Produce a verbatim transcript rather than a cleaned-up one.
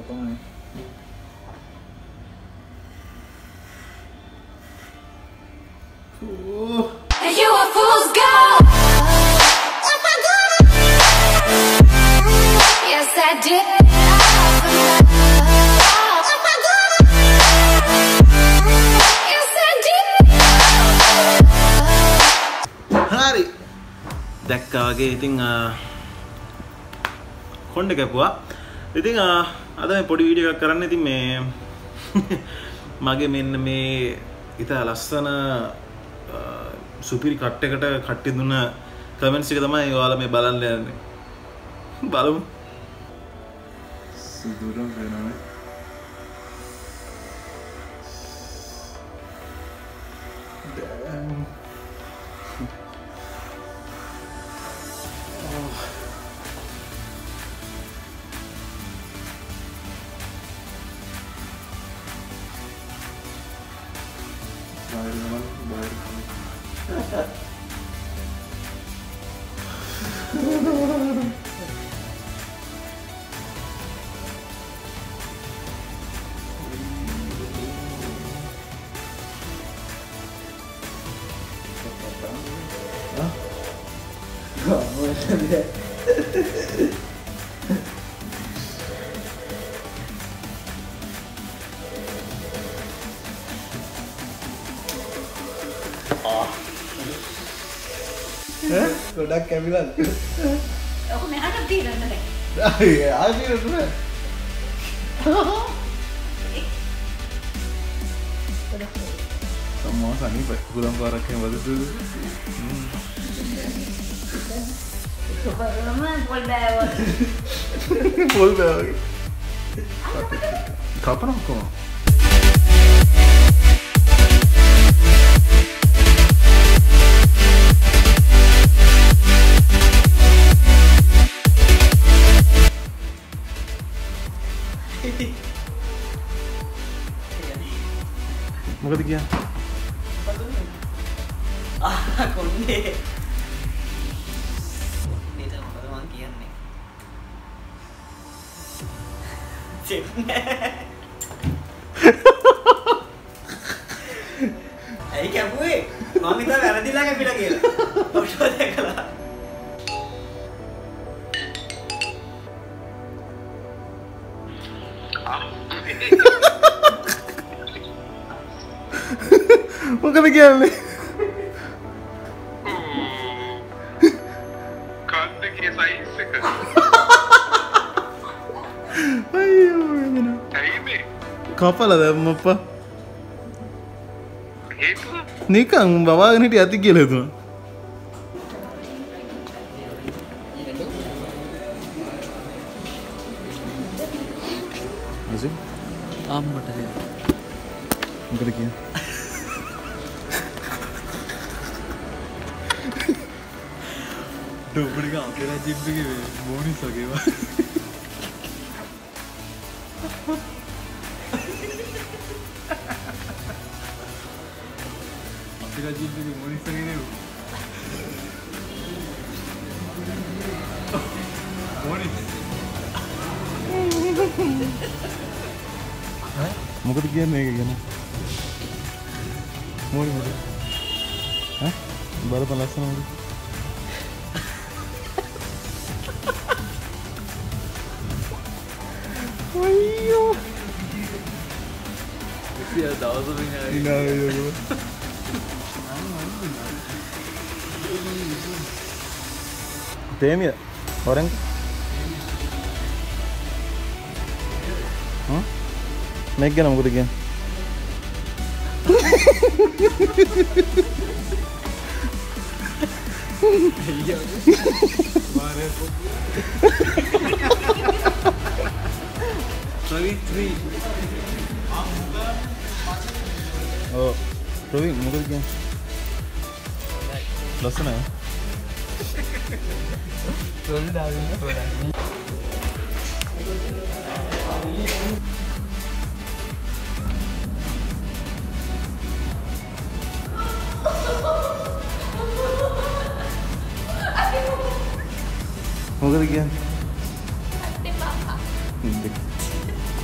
Bye-bye. Ooh. And you a fool's gold. Yes, I did. Hari. Dekka wage ithin konde kapuwa. Ithin ada me podi video ekak karanne ithin me mage menna me itha lassana සුපිරි cut එකට කට්ටි දුන්න comments එක තමයි ඔයාලා මේ බලන්න යන්නේ. බලමු. සුදුරම් වෙනවනේ. දැන්. බයිරම බයිරම ah ගොඩක් කැමිලා ඔක මෙහාට දිරන්න බෑ අයිය ආදිරන්න බෑ සම්මා සනීප ගුලම් පාරක් කියන වදසු කොබරම පොල් බෑව පොල් බෑව කපනවා කොහොමද මොකද කියන්නේ? බදුනේ. ආ කොන්නේ. මේක මොකද මං කියන්නේ? ජෙන්නේ. ඒ කැපුවේ මම හිතා වැරදිලා කැපිලා කියලා. ඔක්කොම දැකලා. Look at the Cut the case, I sick. I couple of them, Mappa. Nikang, Baba, and it at the Is it? I'm not here. Dobri ka aapke rajib ke boni sake ba. Aapke rajib ke boni sake ne. Boni. Huh? Mukad kiya ne kiya na. Boni boni. Huh? Bara palasana mukad. Ayyo. Bir daha daha uzun bir daha. İnanıyorum. Değil mi? Oran. Hı? Ne gelen bu dediğin? Ya. thirty-three. Oh, Praveen, what is it? Lesson, eh? Praveen, darling, Praveen. What is it? Papa.